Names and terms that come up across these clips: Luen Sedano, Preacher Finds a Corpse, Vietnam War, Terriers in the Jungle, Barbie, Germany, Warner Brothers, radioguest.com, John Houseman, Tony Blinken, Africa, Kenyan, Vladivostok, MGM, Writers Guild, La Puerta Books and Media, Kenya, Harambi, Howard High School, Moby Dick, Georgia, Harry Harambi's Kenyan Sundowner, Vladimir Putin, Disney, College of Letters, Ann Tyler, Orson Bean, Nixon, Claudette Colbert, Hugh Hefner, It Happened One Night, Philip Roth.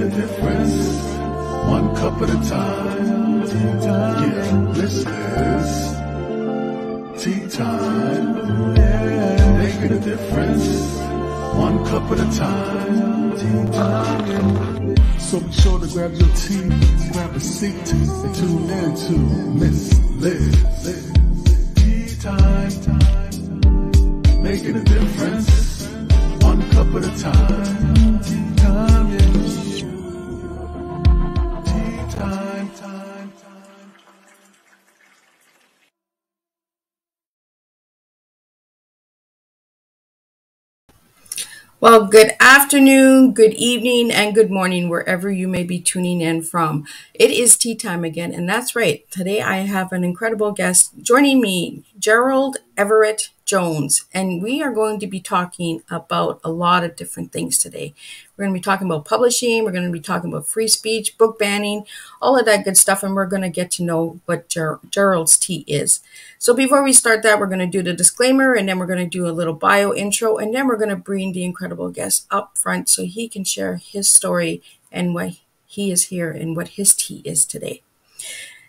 the difference, one cup at a time. Yeah, this is tea time. Making a difference, one cup at a time. So be sure to grab your tea, grab a seat, and tune in to Miss Liz. Tea time, making a difference, one cup at a time. Tea time, yes. Tea time. Well, good afternoon, good evening, and good morning, wherever you may be tuning in from. It is tea time again, and that's right. Today I have an incredible guest joining me, Gerald Everett Jones, and we are going to be talking about a lot of different things today. We're going to be talking about publishing, we're going to be talking about free speech, book banning, all of that good stuff, and we're going to get to know what Gerald's tea is. So before we start that, we're going to do the disclaimer, and then we're going to do a little bio intro, and then we're going to bring the incredible guest up front so he can share his story and why he is here and what his tea is today.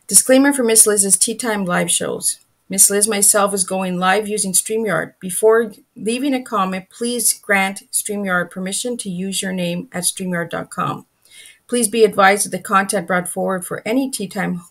Disclaimer for Miss Liz's Tea Time live shows. Miss Liz myself is going live using StreamYard. Before leaving a comment, please grant StreamYard permission to use your name at StreamYard.com. Please be advised that the content brought forward for any Tea Time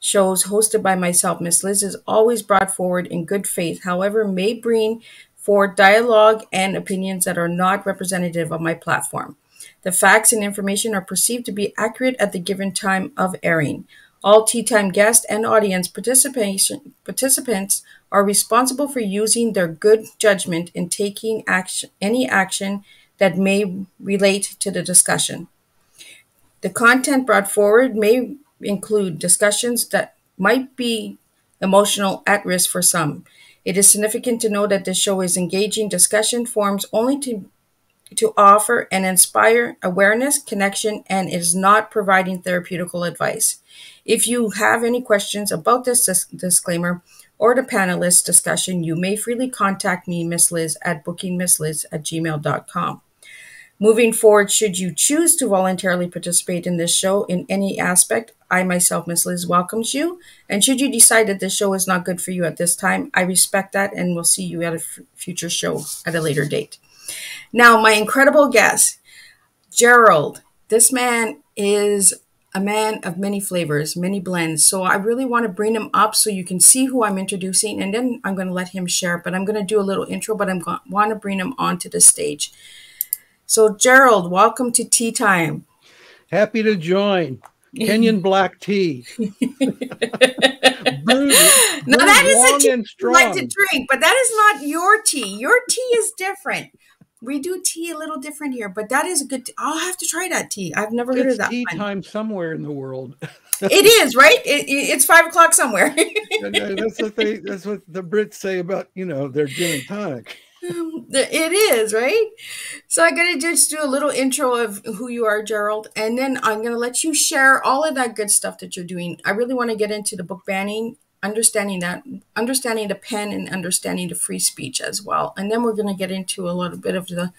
shows hosted by myself, Miss Liz, is always brought forward in good faith. However, may bring forward dialogue and opinions that are not representative of my platform. The facts and information are perceived to be accurate at the given time of airing. All Tea Time guests and audience participants are responsible for using their good judgment in taking any action that may relate to the discussion. The content brought forward may include discussions that might be emotional, at risk for some. It is significant to know that this show is engaging discussion forums only to offer and inspire awareness, connection, and is not providing therapeutical advice. If you have any questions about this disclaimer or the panelists' discussion, you may freely contact me, Miss Liz, at bookingmissliz@gmail.com. Moving forward, should you choose to voluntarily participate in this show in any aspect, I myself, Miss Liz, welcomes you. And should you decide that this show is not good for you at this time, I respect that and will see you at a future show at a later date. Now, my incredible guest, Gerald. This man is a man of many flavors, many blends. So I really want to bring him up so you can see who I'm introducing, and then I'm going to let him share. But I'm going to do a little intro, but I want to bring him onto the stage. So Gerald, welcome to Tea Time. Happy to join. Kenyan black tea. Now that is a tea you like to drink, but that is not your tea. Your tea is different. We do tea a little different here, but that is a good tea. I'll have to try that tea. I've never heard of that. It's tea time somewhere in the world. It is, right? It's 5 o'clock somewhere. That's what they, that's what the Brits say about, you know, their gin and tonic. It is, right? So I'm going to just do a little intro of who you are, Gerald, and then I'm going to let you share all of that good stuff that you're doing. I really want to get into the book banning, understanding that, understanding the pen, and understanding the free speech as well. And then we're going to get into a little bit of the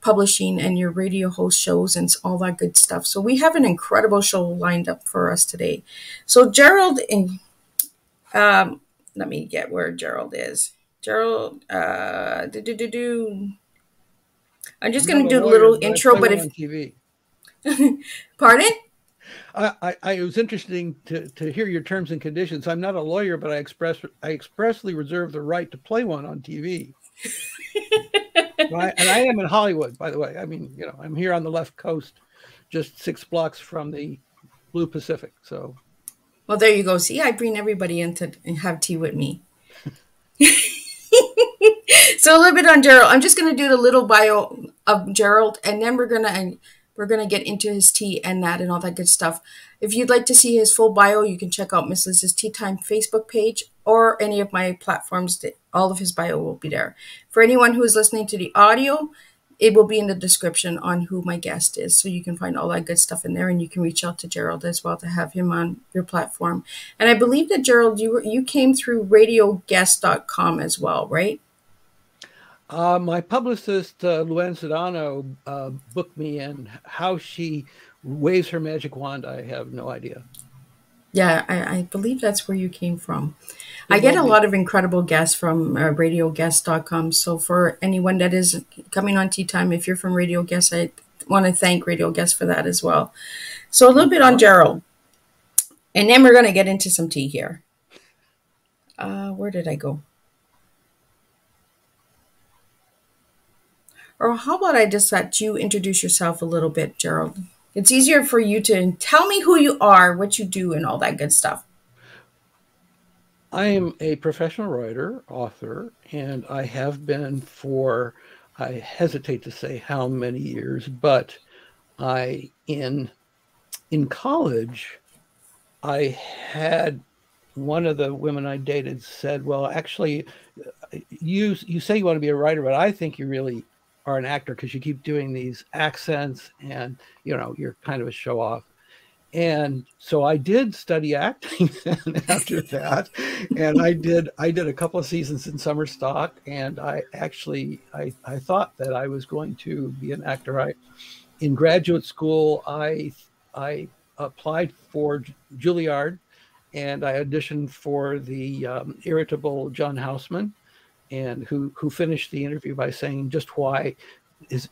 publishing and your radio host shows and all that good stuff. So we have an incredible show lined up for us today. So Gerald, let me get where Gerald is. Gerald, I'm just going to do a little intro, but if TV. Pardon? It was interesting to hear your terms and conditions. I'm not a lawyer, but I expressly reserve the right to play one on TV. And I am in Hollywood, by the way. I mean, you know, I'm here on the left coast, just 6 blocks from the Blue Pacific. So, well, there you go. See, I bring everybody in to have tea with me. So a little bit on Gerald. I'm just going to do the little bio of Gerald, and then we're gonna get into his tea and that and all that good stuff. If you'd like to see his full bio, you can check out Miss Liz's Tea Time Facebook page or any of my platforms. All of his bio will be there. For anyone who is listening to the audio, it will be in the description on who my guest is, so you can find all that good stuff in there, and you can reach out to Gerald as well to have him on your platform. And I believe that Gerald, you came through radioguest.com as well, right? My publicist, Luen Sedano, booked me, and how she waves her magic wand, I have no idea. Yeah, I believe that's where you came from. I get a lot of incredible guests from radioguest.com. So for anyone that is coming on Tea Time, if you're from Radio Guest, I want to thank Radio Guest for that as well. So a little bit on Gerald. And then we're going to get into some tea here. Where did I go? Or how about I just let you introduce yourself a little bit, Gerald? It's easier for you to tell me who you are, what you do, and all that good stuff. I am a professional writer, author, and I have been for, I hesitate to say how many years, but I, in college, I had one of the women I dated said, well, actually, you say you want to be a writer, but I think you really are an actor because you keep doing these accents and, you know, you're kind of a show off. And so I did study acting then after that. And I did a couple of seasons in summer stock. And I actually, I thought that I was going to be an actor. In graduate school, I applied for Juilliard and I auditioned for the irritable John Houseman, and who finished the interview by saying, just why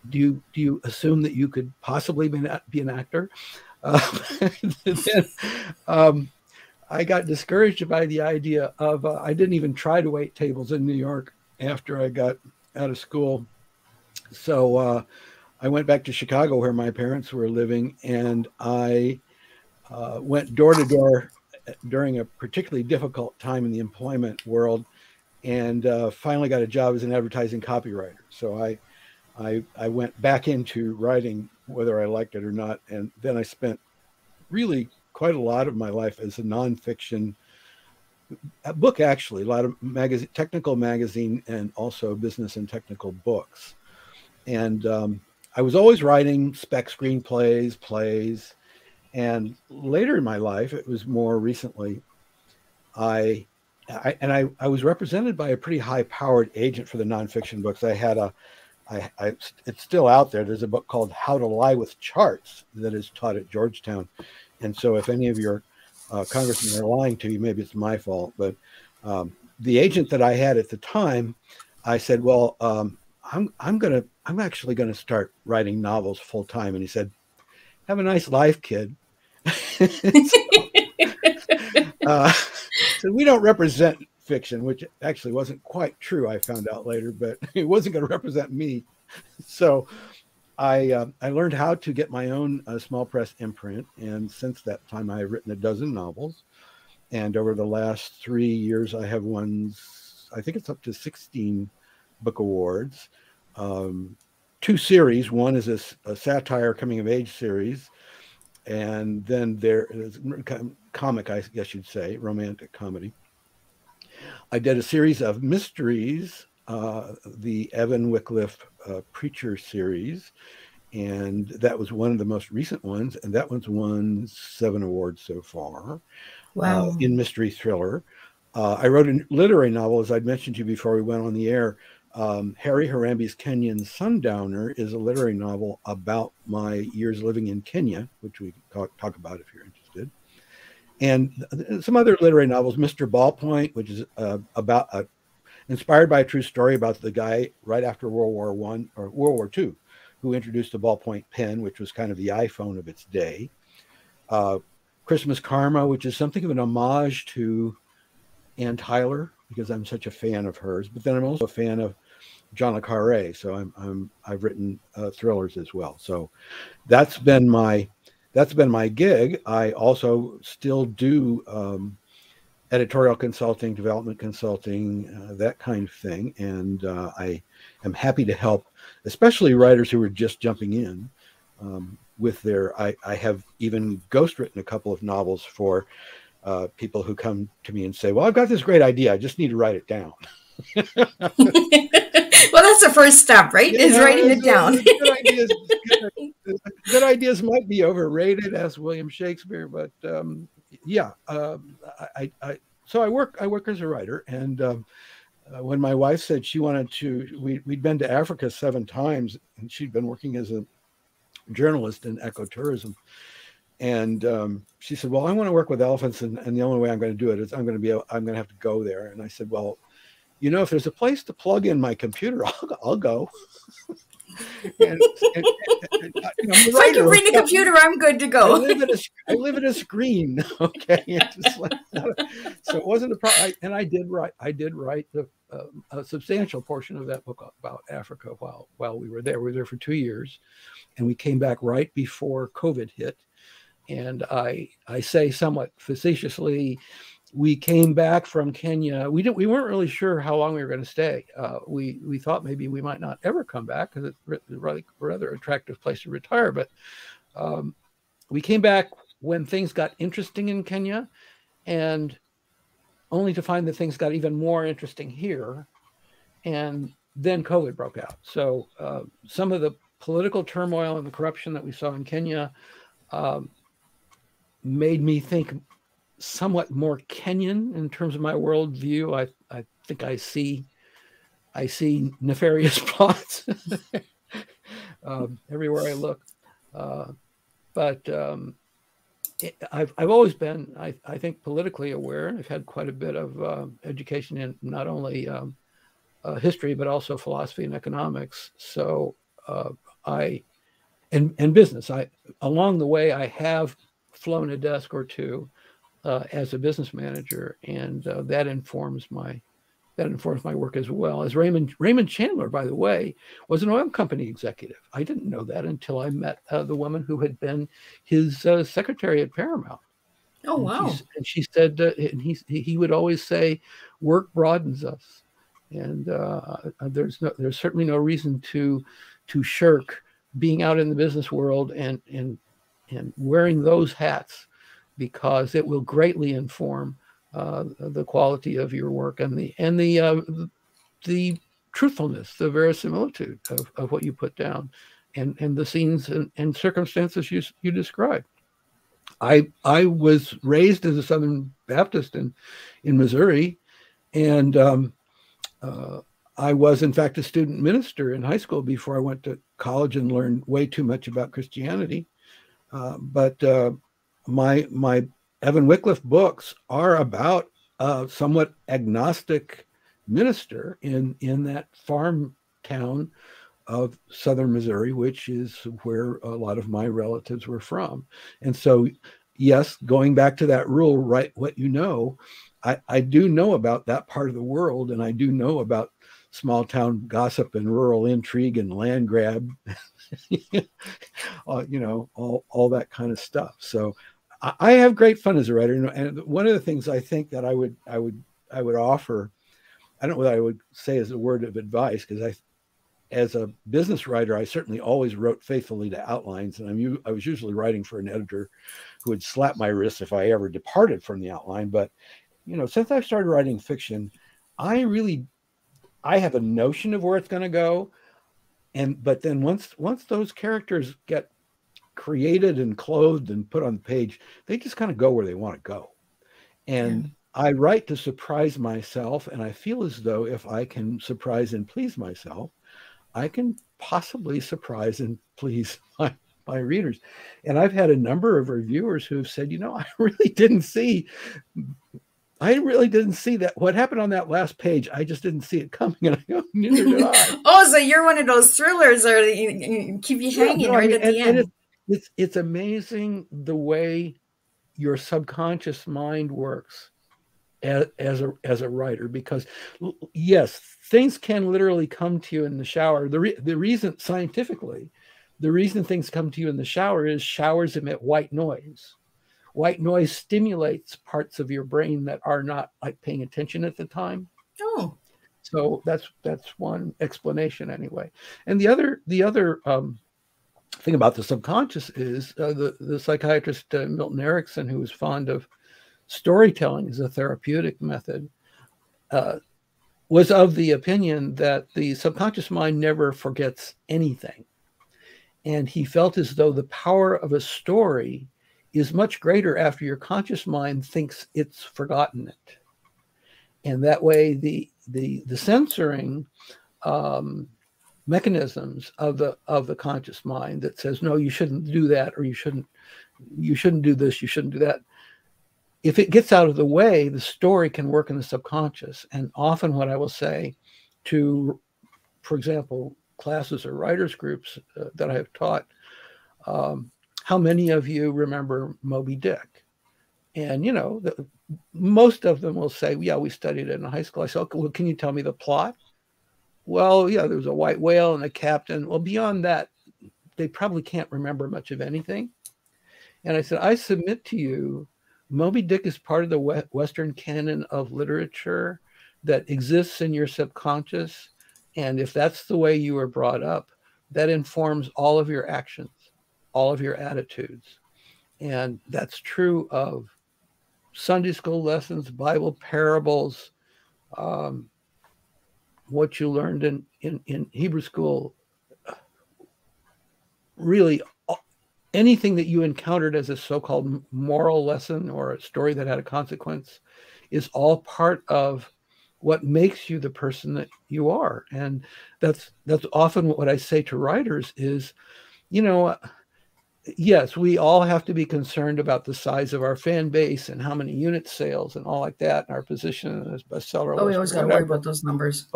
do you assume that you could possibly be an actor? Then, I got discouraged by the idea of, I didn't even try to wait tables in New York after I got out of school. So I went back to Chicago where my parents were living, and I went door to door during a particularly difficult time in the employment world, and finally got a job as an advertising copywriter. So I went back into writing whether I liked it or not. And then I spent really quite a lot of my life as a nonfiction book, actually, a lot of magazine, technical magazine, and also business and technical books. And I was always writing spec screenplays, plays. And later in my life, it was more recently, I was represented by a pretty high-powered agent for the nonfiction books. I had it's still out there. There's a book called How to Lie with Charts that is taught at Georgetown. And so if any of your congressmen are lying to you, maybe it's my fault. But the agent that I had at the time, I said, well, I'm actually going to start writing novels full-time. And he said, have a nice life, kid. So we don't represent fiction, which actually wasn't quite true. I found out later, but it wasn't going to represent me. So I learned how to get my own small press imprint. And since that time, I have written a dozen novels. And over the last 3 years, I have won, I think it's up to 16 book awards, 2 series. One is a satire coming of age series. And then there is comic, I guess you'd say, romantic comedy. I did a series of mysteries, the Evan Wycliffe Preacher series, and that was one of the most recent ones, and that one's won 7 awards so far. Wow. In mystery thriller. I wrote a literary novel, as I'd mentioned to you before we went on the air. Harry Harambi's Kenyan Sundowner is a literary novel about my years living in Kenya, which we can talk about if you're interested. And some other literary novels, Mr. Ballpoint, which is inspired by a true story about the guy right after World War I or World War II, who introduced the ballpoint pen, which was kind of the iPhone of its day. Christmas Karma, which is something of an homage to Ann Tyler, because I'm such a fan of hers, but then I'm also a fan of John le Carré, so I've written thrillers as well. So that's been my gig. I also still do editorial consulting, development consulting, that kind of thing, and I am happy to help, especially writers who are just jumping in with their. I have even ghostwritten a couple of novels for. People who come to me and say, well, I've got this great idea. I just need to write it down. Well, that's the first step, right? Is writing it down. Good ideas might be overrated, as William Shakespeare, but so I work as a writer, and when my wife said she wanted to, we'd been to Africa 7 times, and she'd been working as a journalist in ecotourism. And she said, well, I want to work with elephants, and the only way I'm going to do it is I'm going to have to go there. And I said, well, you know, if there's a place to plug in my computer, I'll go. If I can bring the computer, I'm good to go. I live at a screen, okay. Just like, so it wasn't a problem. And I did write a substantial portion of that book about Africa while we were there. We were there for 2 years, and we came back right before COVID hit. And I say somewhat facetiously, we came back from Kenya. We weren't really sure how long we were going to stay. We thought maybe we might not ever come back because it's a rather attractive place to retire. But we came back when things got interesting in Kenya, and only to find that things got even more interesting here. And then COVID broke out. So some of the political turmoil and the corruption that we saw in Kenya made me think somewhat more Kenyan in terms of my worldview. I think I see nefarious plots everywhere I look. I've always been, I think, politically aware, and I've had quite a bit of education in not only history but also philosophy and economics. So and business. Along the way, I have flown a desk or two. As a business manager, and that informs my work as well. As Raymond Chandler, by the way, was an oil company executive. I didn't know that until I met the woman who had been his secretary at Paramount. Oh, and wow! She said, and he would always say, "Work broadens us," and there's certainly no reason to shirk being out in the business world and wearing those hats, because it will greatly inform the quality of your work and the truthfulness, the verisimilitude of what you put down, and the scenes and circumstances you describe. I was raised as a Southern Baptist in Missouri, and I was in fact a student minister in high school before I went to college and learned way too much about Christianity, My Evan Wycliffe books are about a somewhat agnostic minister in that farm town of southern Missouri, which is where a lot of my relatives were from. And so, yes, going back to that rule, write what you know, I do know about that part of the world, and I do know about small town gossip and rural intrigue and land grab, you know, all that kind of stuff. So I have great fun as a writer, and one of the things I think that I would offer, I don't know what I would say as a word of advice, because as a business writer, I certainly always wrote faithfully to outlines, and I was usually writing for an editor who would slap my wrist if I ever departed from the outline. But you know, since I started writing fiction, I have a notion of where it's going to go, but then once those characters get created and clothed and put on the page, they just kind of go where they want to go. And I write to surprise myself, and I feel as though if I can surprise and please myself, I can possibly surprise and please my readers. And I've had a number of reviewers who have said, you know, I really didn't see that. What happened on that last page, I just didn't see it coming. And I go, neither did I. Oh, so you're one of those thrillers that you keep you hanging at the end. It's amazing the way your subconscious mind works as a writer, because yes, things can literally come to you in the shower. The reason, scientifically, the reason things come to you in the shower is showers emit white noise. White noise stimulates parts of your brain that are not like paying attention at the time. Oh, so that's one explanation anyway. And the other thing about the subconscious is the psychiatrist Milton Erickson, who was fond of storytelling as a therapeutic method, was of the opinion that the subconscious mind never forgets anything, and he felt as though the power of a story is much greater after your conscious mind thinks it's forgotten it. And that way, the the censoring mechanisms of the conscious mind that says, no, you shouldn't do that, or you shouldn't do this, you shouldn't do that. If it gets out of the way, the story can work in the subconscious. And often what I will say to, for example, classes or writers groups that I have taught, how many of you remember Moby Dick? And, you know, most of them will say, yeah, we studied it in high school. I said, okay, well, can you tell me the plot? Well, yeah, there was a white whale and a captain. Well, beyond that, they probably can't remember much of anything. And I said, I submit to you, Moby Dick is part of the Western canon of literature that exists in your subconscious. And if that's the way you were brought up, that informs all of your actions, all of your attitudes. And that's true of Sunday school lessons, Bible parables, what you learned in Hebrew school, really anything that you encountered as a so-called moral lesson or a story that had a consequence is all part of what makes you the person that you are. And that's often what I say to writers is, you know, yes, we all have to be concerned about the size of our fan base and how many unit sales and all like that, and our position as bestseller. Oh, we always got to worry about those numbers.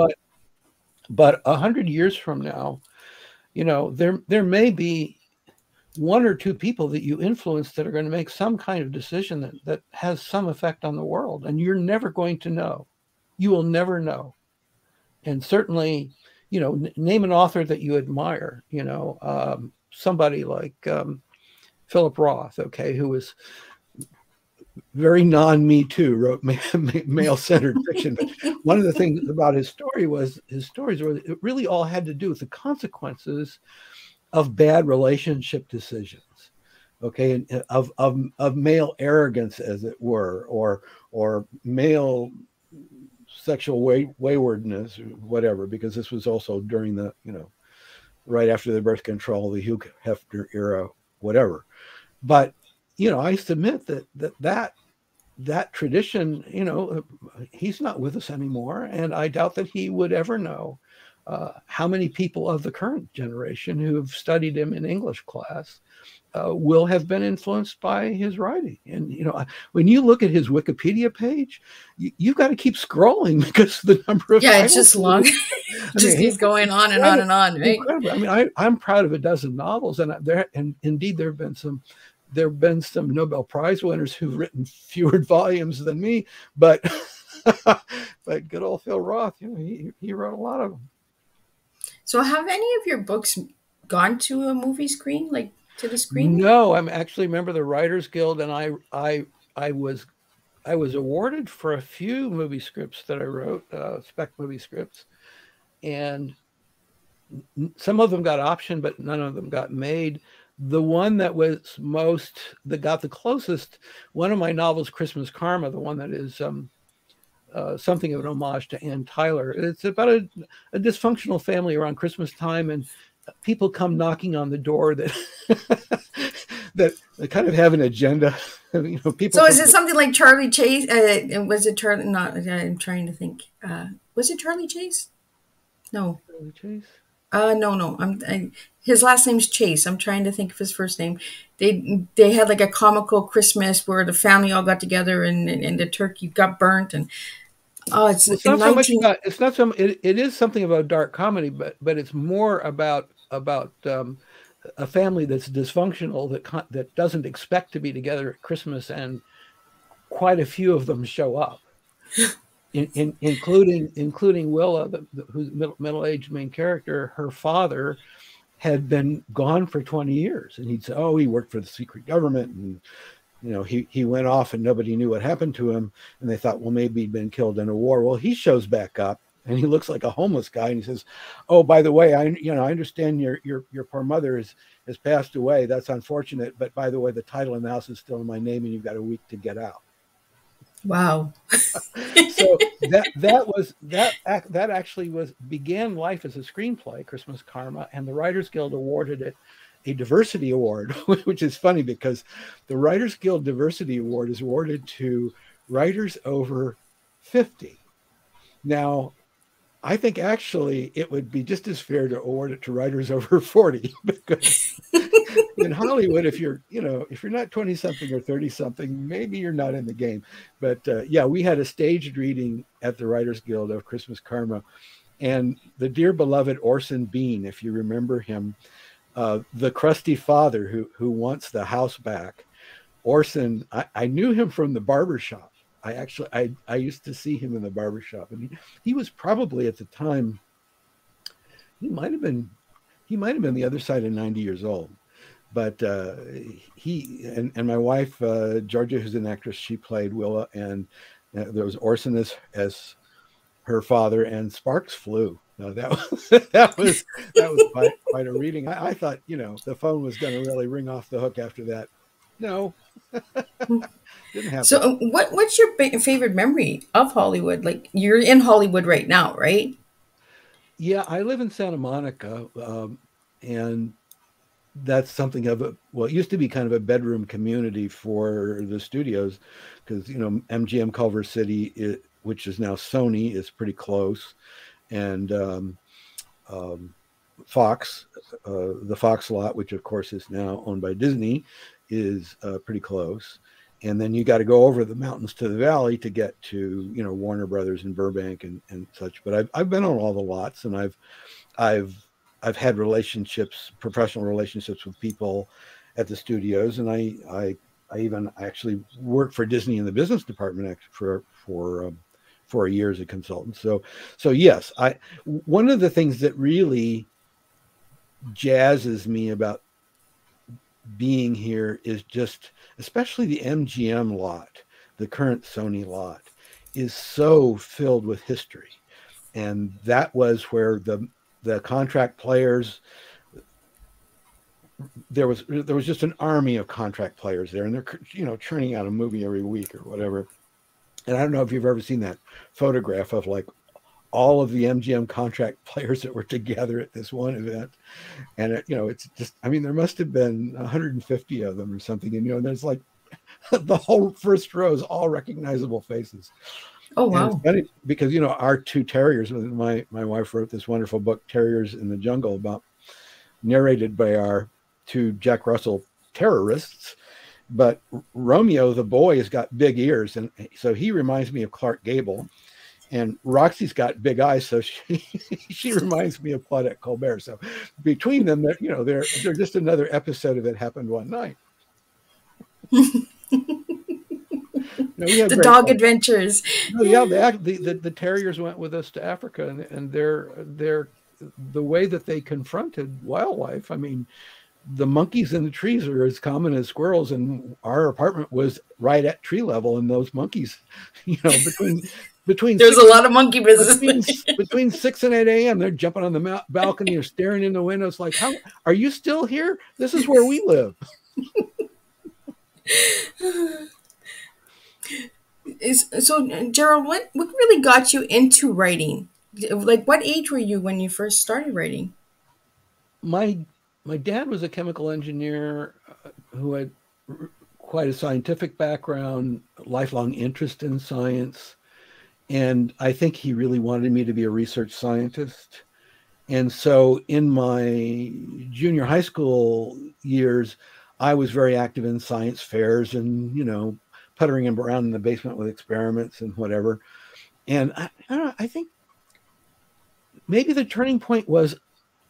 But 100 years from now, you know, there may be one or two people that you influence that are going to make some kind of decision that has some effect on the world, and you're never going to know. You will never know. And certainly, you know, name an author that you admire, you know, somebody like Philip Roth, okay, who was very non-Me Too, wrote male-centered fiction. But one of the things about his story was his stories were it really all had to do with the consequences of bad relationship decisions, okay, and of male arrogance, as it were, or male sexual waywardness, or whatever, because this was also during the, you know, right after the birth control, the Hugh Hefner era, whatever. But, you know, I submit that tradition, you know, he's not with us anymore. And I doubt that he would ever know how many people of the current generation who've studied him in English class will have been influenced by his writing. And, you know, when you look at his Wikipedia page, you've got to keep scrolling because the number of it's just long. Just keeps going on and on and on, right? Incredible. I mean, I'm proud of a dozen novels, and indeed there have been some Nobel Prize winners who've written fewer volumes than me, but but good old Phil Roth, you know, he wrote a lot of them. So have any of your books gone to a movie screen, like to the screen? No, I'm actually a member of the Writers Guild, and I was awarded for a few movie scripts that I wrote, spec movie scripts. And some of them got optioned, but none of them got made. The one that was that got the closest, one of my novels, Christmas Karma, the one that is something of an homage to Ann Tyler. It's about a dysfunctional family around Christmas time, and people come knocking on the door that they kind of have an agenda. You know, people. So is it something like Charlie Chase? Was it Charlie Chase? No. Chase? No. His last name's Chase. I'm trying to think of his first name. They had like a comical Christmas where the family all got together and the turkey got burnt, and it is something about dark comedy, but it's more about a family that's dysfunctional that doesn't expect to be together at Christmas, and quite a few of them show up. Including Willa, who's middle-aged main character. Her father had been gone for 20 years, and he'd say, "Oh, he worked for the secret government, and you know he went off, and nobody knew what happened to him." And they thought, "Well, maybe he'd been killed in a war." Well, he shows back up, and he looks like a homeless guy, and he says, "Oh, by the way, I understand your poor mother has passed away. That's unfortunate, but by the way, the title in the house is still in my name, and you've got a week to get out." Wow. So that actually began life as a screenplay, Christmas Karma, and the Writers Guild awarded it a diversity award, which is funny because the Writers Guild Diversity Award is awarded to writers over 50. Now, I think actually it would be just as fair to award it to writers over 40, because in Hollywood, if you're, you know, if you're not 20 something or 30 something, maybe you're not in the game. But yeah, we had a staged reading at the Writers Guild of Christmas Karma, and the dear beloved Orson Bean, if you remember him, the crusty father who wants the house back. Orson, I knew him from the barbershop. I used to see him in the barbershop, and he was probably at the time, he might have been the other side of 90 years old, but he and my wife Georgia, who's an actress, she played Willa, and there was Orson as her father, and sparks flew. No, that was quite a reading. I thought, you know, the phone was going to really ring off the hook after that. No, didn't happen. So what's your favorite memory of Hollywood? Like, you're in Hollywood right now, right? Yeah, I live in Santa Monica, and that's something of a, well, it used to be kind of a bedroom community for the studios, because, you know, MGM Culver City, which is now Sony, is pretty close, and Fox, the Fox lot, which of course is now owned by Disney, is pretty close. And then you got to go over the mountains to the valley to get to, you know, Warner Brothers in Burbank and such. But I've been on all the lots, and I've had relationships, professional relationships with people at the studios, and I even actually worked for Disney in the business department for a year as a consultant. So yes, one of the things that really jazzes me about being here is just, especially the MGM lot, the current Sony lot, is so filled with history. And that was where the contract players, there was just an army of contract players there, and they're, you know, churning out a movie every week or whatever. And I don't know if you've ever seen that photograph of like all of the MGM contract players that were together at this one event. And, it, you know, it's just, I mean, there must have been 150 of them or something. And, you know, there's like the whole first row is all recognizable faces. Oh, wow. And it's funny because, you know, our two terriers, my wife wrote this wonderful book, Terriers in the Jungle, about, narrated by our two Jack Russell terrorists. But Romeo, the boy, has got big ears, and so he reminds me of Clark Gable. And Roxy's got big eyes, so she reminds me of Claudette Colbert. So between them, you know, they're just another episode of It Happened One Night. No, the dog fun. Adventures. No, yeah, the terriers went with us to Africa, and they're the way that they confronted wildlife. I mean, the monkeys in the trees are as common as squirrels, and our apartment was right at tree level. And those monkeys, you know, between there's a lot of monkey business. Between 6 and 8 a.m., they're jumping on the balcony or staring in the windows, like, "How are you still here? This is where we live." So, Gerald, what really got you into writing? Like, what age were you when you first started writing? My dad was a chemical engineer who had quite a scientific background, lifelong interest in science. And I think he really wanted me to be a research scientist. And so in my junior high school years, I was very active in science fairs and, you know, puttering around in the basement with experiments and whatever. And I don't know, I think maybe the turning point was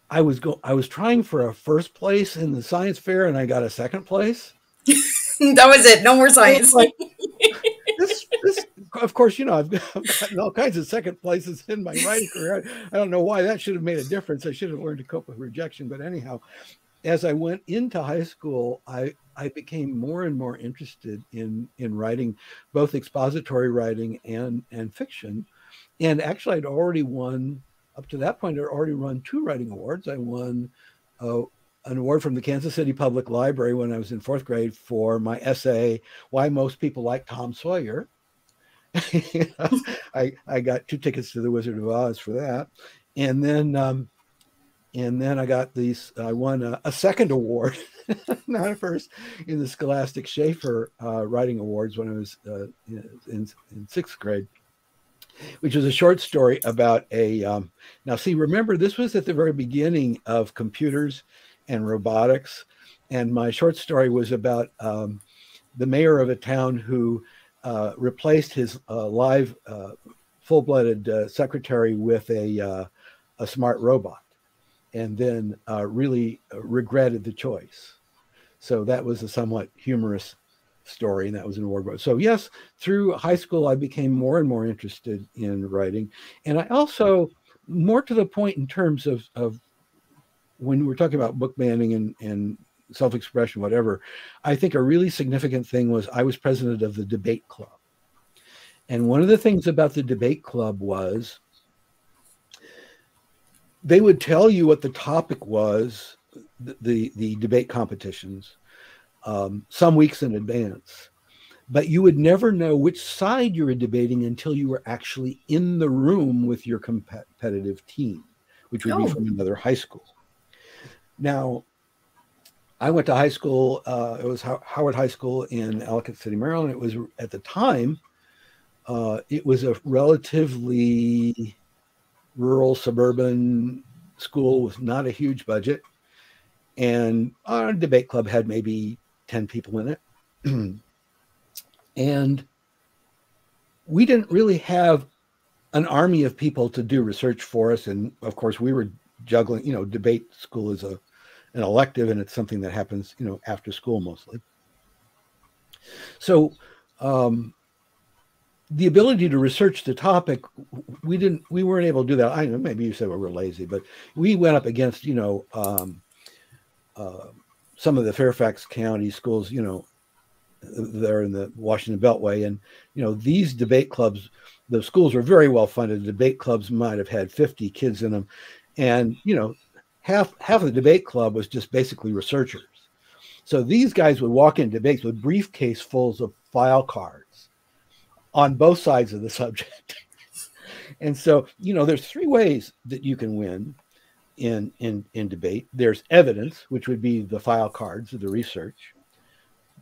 I was trying for a first place in the science fair, and I got a second place. That was it. No more science. Like, this, of course, you know, I've gotten all kinds of second places in my writing career. I don't know why that should have made a difference. I should have learned to cope with rejection. But anyhow, as I went into high school, I became more and more interested in writing, both expository writing and fiction. And actually, I'd already won. Up to that point, I'd already won 2 writing awards. I won an award from the Kansas City Public Library when I was in 4th grade for my essay, Why Most People Like Tom Sawyer. You know, I got 2 tickets to the Wizard of Oz for that. And then I got these, I won a second award, not a first, in the Scholastic Schaefer Writing Awards when I was in 6th grade. which was a short story about a, now see, remember, this was at the very beginning of computers and robotics. And my short story was about the mayor of a town who replaced his live full-blooded secretary with a smart robot, and then really regretted the choice. So that was a somewhat humorous story, and that was in War. So yes, through high school, I became more and more interested in writing. And I also, more to the point in terms of when we're talking about book banning and self-expression, whatever, I think a really significant thing was I was president of the debate club. And one of the things about the debate club was they would tell you what the topic was, the debate competitions, some weeks in advance, but you would never know which side you were debating until you were actually in the room with your competitive team, which would be from another high school. Now, I went to high school, it was Howard High School in Ellicott City, Maryland. It was, at the time, it was a relatively rural, suburban school with not a huge budget. And our debate club had maybe 10 people in it. And we didn't really have an army of people to do research for us. And of course, we were juggling, you know, debate school is an elective, and it's something that happens, you know, after school mostly. So the ability to research the topic, we weren't able to do that. I know, maybe you said we were lazy, but we went up against, you know, some of the Fairfax County schools, you know, they're in the Washington Beltway. And, you know, these debate clubs, the schools were very well funded. The debate clubs might have had 50 kids in them. And, you know, half of the debate club was just basically researchers. So these guys would walk in debates with briefcase fulls of file cards on both sides of the subject. And so, you know, there's three ways that you can win in debate. There's evidence, which would be the file cards of the research.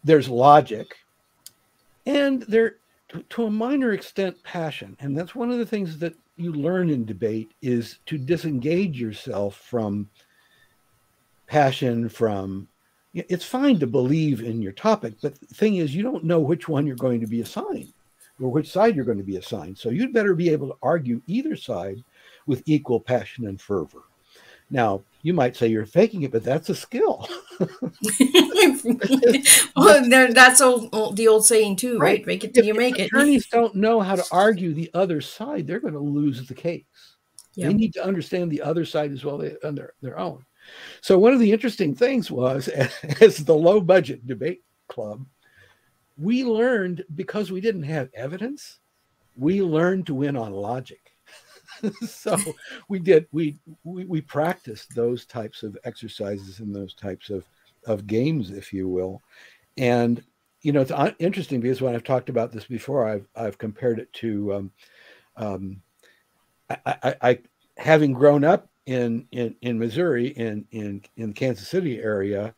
There's logic, and there, to a minor extent, passion. And that's one of the things that you learn in debate, is to disengage yourself from passion. From, it's fine to believe in your topic, but the thing is, you don't know which one you're going to be assigned, or which side you're going to be assigned. So you'd better be able to argue either side with equal passion and fervor. Now, you might say you're faking it, but that's a skill. Well, that's the old saying too, right? Make it till you make it. Attorneys don't know how to argue the other side, they're going to lose the case. Yeah. They need to understand the other side as well as their own. So one of the interesting things was, as the low-budget debate club, we learned, because we didn't have evidence, we learned to win on logic. So we practiced those types of exercises and those types of games, if you will. And, you know, it's interesting because when I've talked about this before, I've compared it to, I having grown up in Missouri, in the Kansas City area,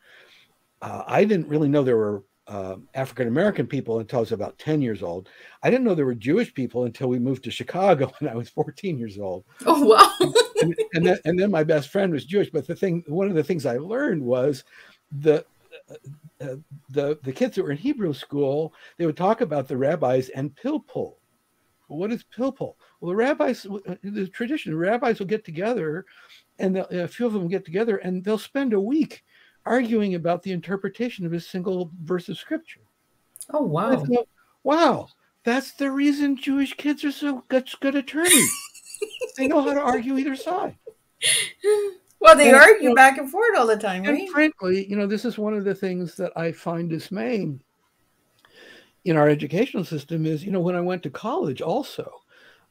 I didn't really know there were African-American people until I was about 10 years old. I didn't know there were Jewish people until we moved to Chicago when I was 14 years old. Oh, wow. and then my best friend was Jewish. But one of the things I learned was the kids that were in Hebrew school, they would talk about the rabbis and pilpul. Well, what is pilpul? Well, the rabbis, the tradition, the rabbis will get together, and a few of them get together, and they'll spend a week arguing about the interpretation of a single verse of scripture. Oh, wow. Thought, wow, that's the reason Jewish kids are so good attorneys. They know how to argue either side. Well, they argue, you know, back and forth all the time, right? And frankly, you know, this is one of the things that I find dismaying in our educational system is, you know, when I went to college also,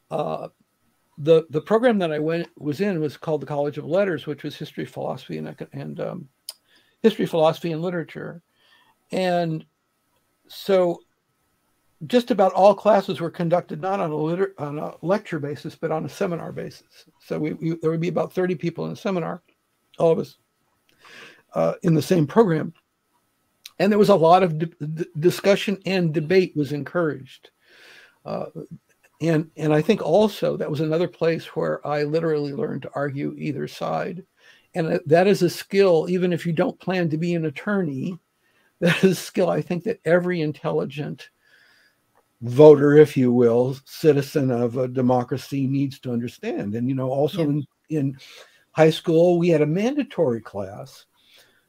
the program that I was in was called the College of Letters, which was history, philosophy, and history, philosophy, and literature. And so just about all classes were conducted not on a lecture basis, but on a seminar basis. So there would be about 30 people in a seminar, all of us in the same program. And there was a lot of discussion, and debate was encouraged. And I think also that was another place where I literally learned to argue either side. And that is a skill, even if you don't plan to be an attorney, that is a skill I think that every intelligent voter, if you will, citizen of a democracy needs to understand. And, you know, also in high school, we had a mandatory class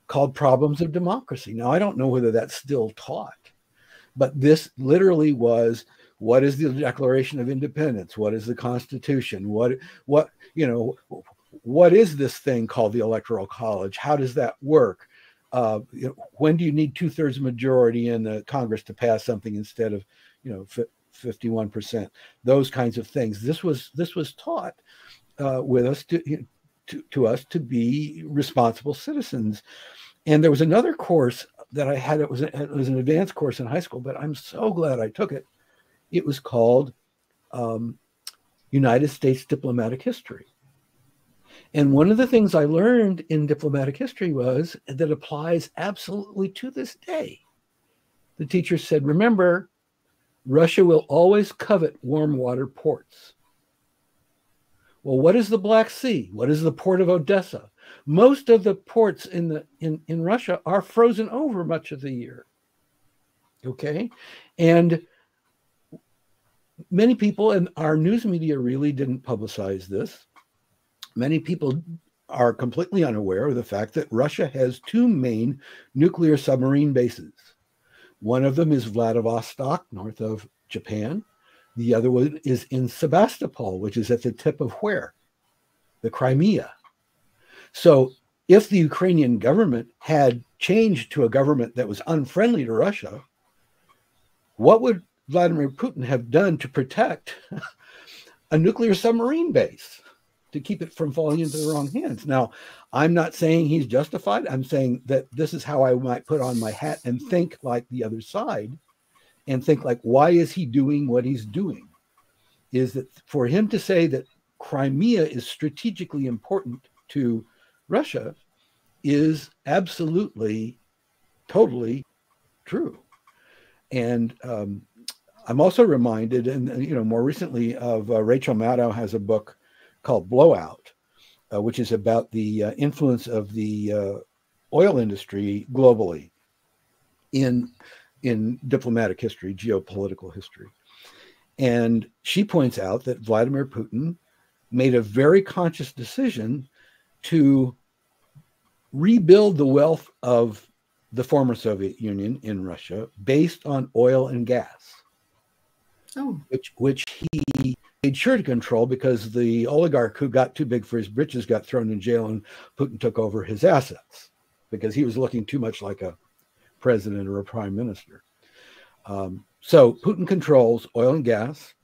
called Problems of Democracy. Now, I don't know whether that's still taught, but this literally was, what is the Declaration of Independence? What is the Constitution? What you know, what is this thing called the Electoral College? How does that work? You know, when do you need 2/3 majority in the Congress to pass something instead of, you know, 51%? Those kinds of things. This was taught with us to us to be responsible citizens. And there was another course that I had. It was an advanced course in high school, but I'm so glad I took it. It was called United States Diplomatic History. And one of the things I learned in diplomatic history was that applies absolutely to this day. The teacher said, remember, Russia will always covet warm water ports. Well, what is the Black Sea? What is the port of Odessa? Most of the ports in Russia are frozen over much of the year. Okay. And many people in our news media really didn't publicize this. Many people are completely unaware of the fact that Russia has two main nuclear submarine bases. One of them is Vladivostok, north of Japan. The other one is in Sebastopol, which is at the tip of where? The Crimea. So if the Ukrainian government had changed to a government that was unfriendly to Russia, what would Vladimir Putin have done to protect a nuclear submarine base to keep it from falling into the wrong hands? Now, I'm not saying he's justified. I'm saying that this is how I might put on my hat and think like the other side and think like, why is he doing what he's doing? Is that for him to say that Crimea is strategically important to Russia is absolutely, totally true. And, I'm also reminded, and you know, more recently of Rachel Maddow has a book called Blowout, which is about the influence of the oil industry globally in diplomatic history, geopolitical history. And she points out that Vladimir Putin made a very conscious decision to rebuild the wealth of the former Soviet Union in Russia based on oil and gas. Oh. Which he made sure to control, because the oligarch who got too big for his britches got thrown in jail and Putin took over his assets because he was looking too much like a president or a prime minister. So Putin controls oil and gas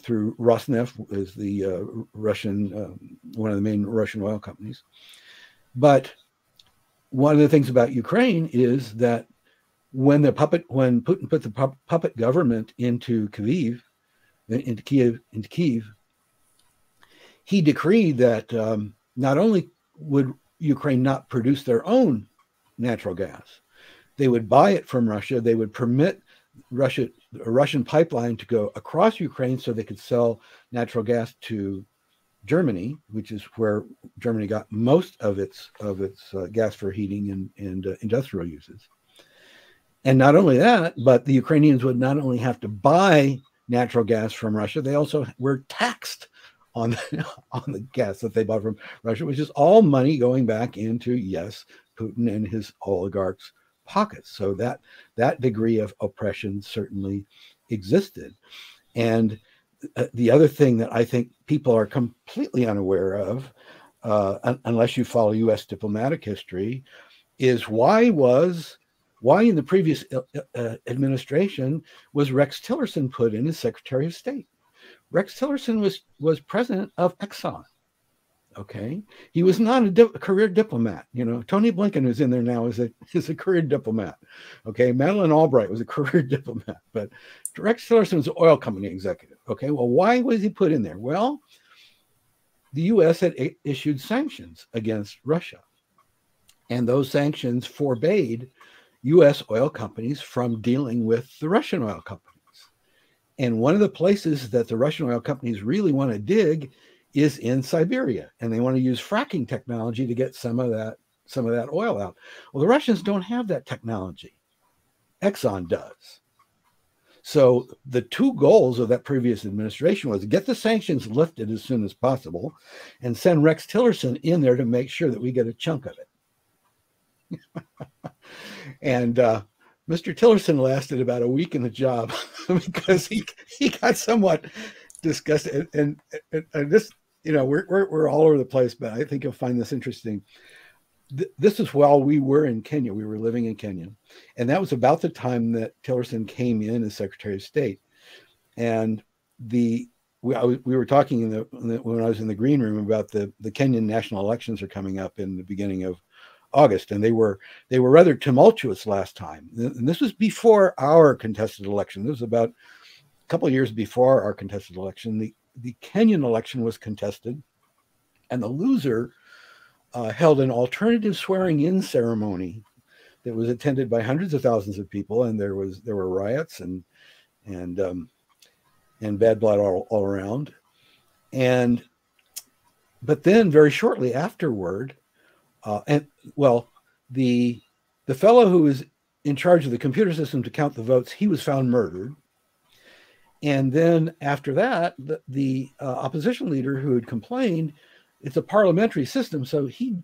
through Rosneft, is the Russian, one of the main Russian oil companies. But one of the things about Ukraine is that when Putin put the puppet government into Kyiv, he decreed that not only would Ukraine not produce their own natural gas, they would buy it from Russia. They would permit a Russian pipeline to go across Ukraine so they could sell natural gas to Germany, which is where Germany got most of its gas for heating and industrial uses. And not only that, but the Ukrainians would not only have to buy natural gas from Russia, they also were taxed on the gas that they bought from Russia, which is all money going back into, yes, Putin and his oligarchs' pockets. So that degree of oppression certainly existed. And the other thing that I think people are completely unaware of, unless you follow U.S. diplomatic history, is why in the previous administration was Rex Tillerson put in as Secretary of State? Rex Tillerson was president of Exxon. Okay, he was not a career diplomat. You know, Tony Blinken, who's in there now, is a career diplomat. Okay, Madeleine Albright was a career diplomat, but Rex Tillerson was an oil company executive. Okay, well, why was he put in there? Well, the U.S. had issued sanctions against Russia, and those sanctions forbade U.S. oil companies from dealing with the Russian oil companies. And one of the places that the Russian oil companies really want to dig is in Siberia, and they want to use fracking technology to get some of that oil out. Well, the Russians don't have that technology. Exxon does. So the two goals of that previous administration was get the sanctions lifted as soon as possible and send Rex Tillerson in there to make sure that we get a chunk of it. And Mr. Tillerson lasted about a week in the job because he got somewhat disgusted. And this, you know, we're all over the place, but I think you'll find this interesting. This is while we were in Kenya. We were living in Kenya. And that was about the time that Tillerson came in as Secretary of State. And we were talking when I was in the green room about the Kenyan national elections are coming up in the beginning of August. And they were rather tumultuous last time. And this was before our contested election. This was about a couple of years before our contested election. The Kenyan election was contested. And the loser held an alternative swearing-in ceremony that was attended by hundreds of thousands of people, and there were riots and bad blood all around. But then very shortly afterward, the fellow who was in charge of the computer system to count the votes, he was found murdered. And then after that, the opposition leader who had complained. It's a parliamentary system, so he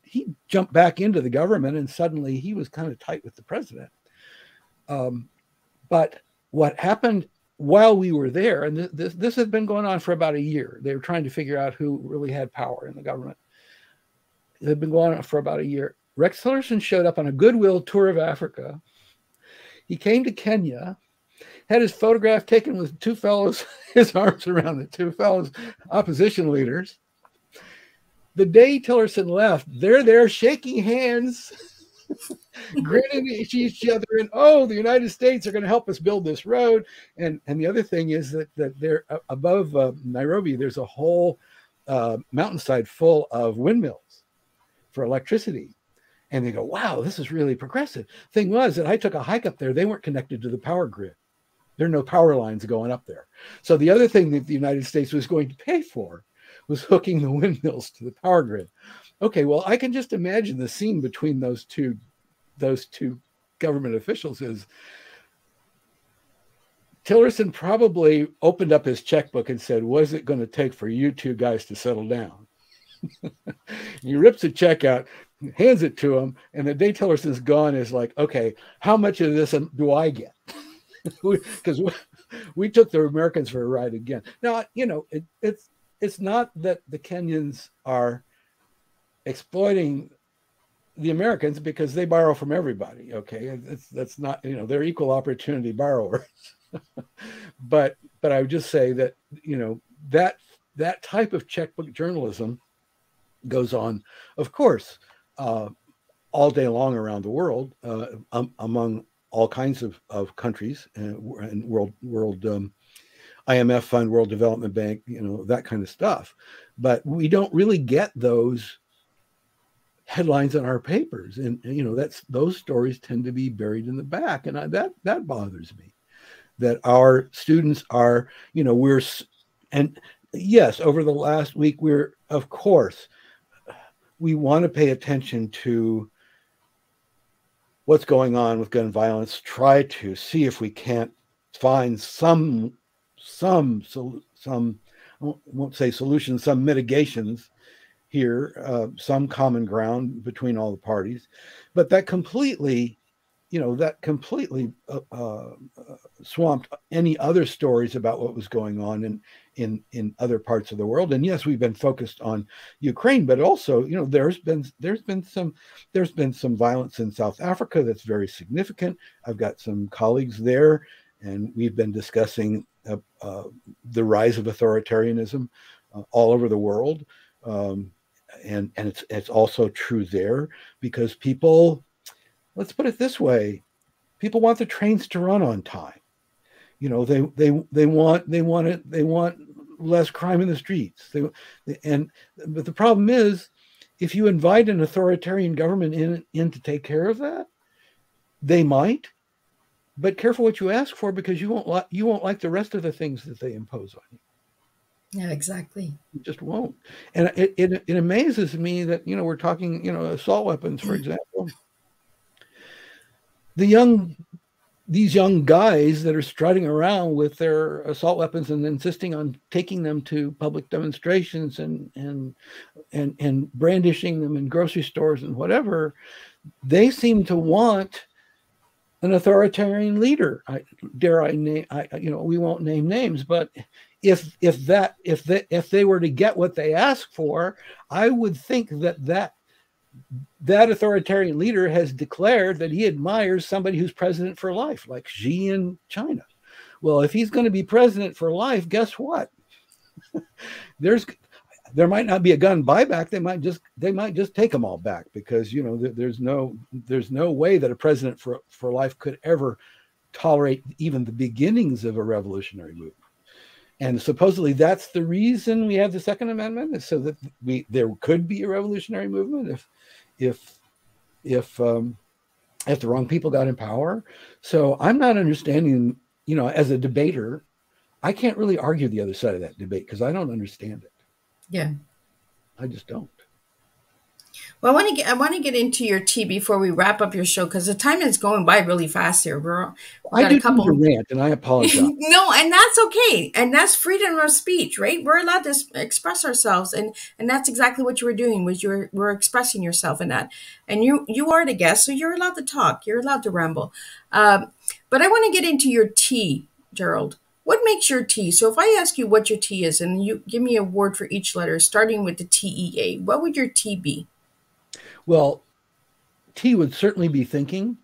jumped back into the government, and suddenly he was kind of tight with the president. But what happened while we were there, and this had been going on for about a year. They were trying to figure out who really had power in the government. It had been going on for about a year. Rex Tillerson showed up on a goodwill tour of Africa. He came to Kenya, had his photograph taken with two fellows, his arms around the two fellows, opposition leaders. The day Tillerson left, they're there shaking hands, grinning at each other, and oh, the United States are going to help us build this road. And the other thing is that they're above Nairobi. There's a whole mountainside full of windmills for electricity, and they go, "Wow, this is really progressive." Thing was that I took a hike up there. They weren't connected to the power grid. There are no power lines going up there. So the other thing that the United States was going to pay for was hooking the windmills to the power grid. Okay, well, I can just imagine the scene between those two government officials is Tillerson probably opened up his checkbook and said, "What is it going to take for you two guys to settle down?" He rips a check out, hands it to him, and the day Tillerson's gone is like, "Okay, how much of this do I get?" Because we took the Americans for a ride again. Now, you know, it's not that the Kenyans are exploiting the Americans because they borrow from everybody, okay? That's not, you know, they're equal opportunity borrowers. But I would just say that, you know, that type of checkbook journalism goes on, of course, all day long around the world, among all kinds of countries and world IMF fund, World Development Bank, you know, that kind of stuff. But we don't really get those headlines in our papers. And, you know, those stories tend to be buried in the back. And that bothers me, that our students are, you know, and yes, over the last week, of course, we want to pay attention to what's going on with gun violence, try to see if we can't find some I won't say solutions, some mitigations here, some common ground between all the parties, but that completely swamped any other stories about what was going on in other parts of the world. And yes, we've been focused on Ukraine, but also, you know, there's been some violence in South Africa that's very significant. I've got some colleagues there, and we've been discussing the rise of authoritarianism all over the world, and it's also true there because people, let's put it this way, people want the trains to run on time. You know, they want less crime in the streets. But the problem is, if you invite an authoritarian government in to take care of that, they might. But careful what you ask for, because you won't like the rest of the things that they impose on you. Yeah, exactly. You just won't. And it amazes me that, you know, we're talking, you know, assault weapons, for example. These young guys that are strutting around with their assault weapons and insisting on taking them to public demonstrations and brandishing them in grocery stores and whatever, they seem to want an authoritarian leader. We won't name names, but if they were to get what they ask for, I would think that authoritarian leader has declared that he admires somebody who's president for life, like Xi in China. Well, if he's going to be president for life, guess what? There might not be a gun buyback. They might just take them all back, because, you know, there's no way that a president for life could ever tolerate even the beginnings of a revolutionary movement. And supposedly that's the reason we have the Second Amendment, is so that there could be a revolutionary movement if the wrong people got in power. So I'm not understanding, you know, as a debater, I can't really argue the other side of that debate because I don't understand it. Yeah, I just don't. Well, I want to get into your tea before we wrap up your show, because the time is going by really fast here. I did a couple of rant, and I apologize. No, and that's okay, and that's freedom of speech, right? We're allowed to express ourselves, and that's exactly what you were doing, was you were expressing yourself in that. And you are the guest, so you're allowed to talk, you're allowed to ramble. But I want to get into your tea, Gerald. What makes your tea? So if I ask you what your tea is, and you give me a word for each letter, starting with the TEA, what would your tea be? Well, tea would certainly be thinking.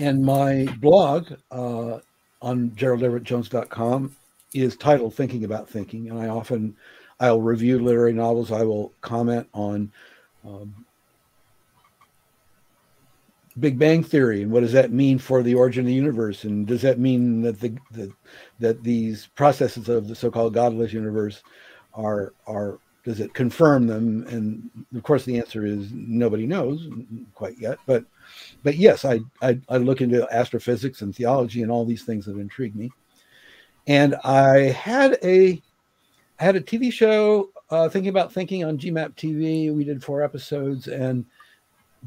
And my blog on GeraldEverettJones.com is titled Thinking About Thinking. And I'll review literary novels. I will comment on Big Bang Theory, and what does that mean for the origin of the universe, and does that mean that that these processes of the so-called godless universe are does it confirm them? And of course the answer is nobody knows quite yet, but yes, I look into astrophysics and theology and all these things that intrigue me. And I had a TV show, Thinking About Thinking, on GMAP TV. We did 4 episodes, and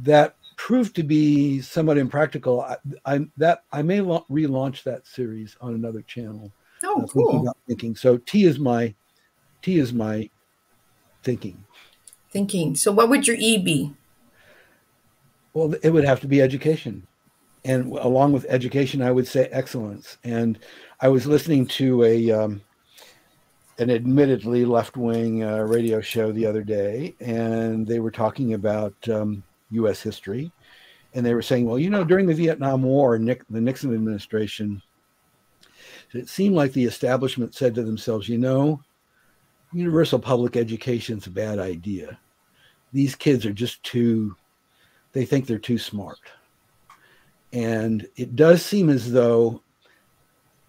that proved to be somewhat impractical. I may relaunch that series on another channel. Oh, cool. Thinking About Thinking. So tea is my thinking. Thinking. So what would your E be? Well, it would have to be education. And along with education, I would say excellence. And I was listening to an admittedly left-wing radio show the other day, and they were talking about U.S. history, and they were saying, well, you know, during the Vietnam War, the Nixon administration, it seemed like the establishment said to themselves, you know, universal public education's a bad idea. These kids are just they think they're too smart. And it does seem as though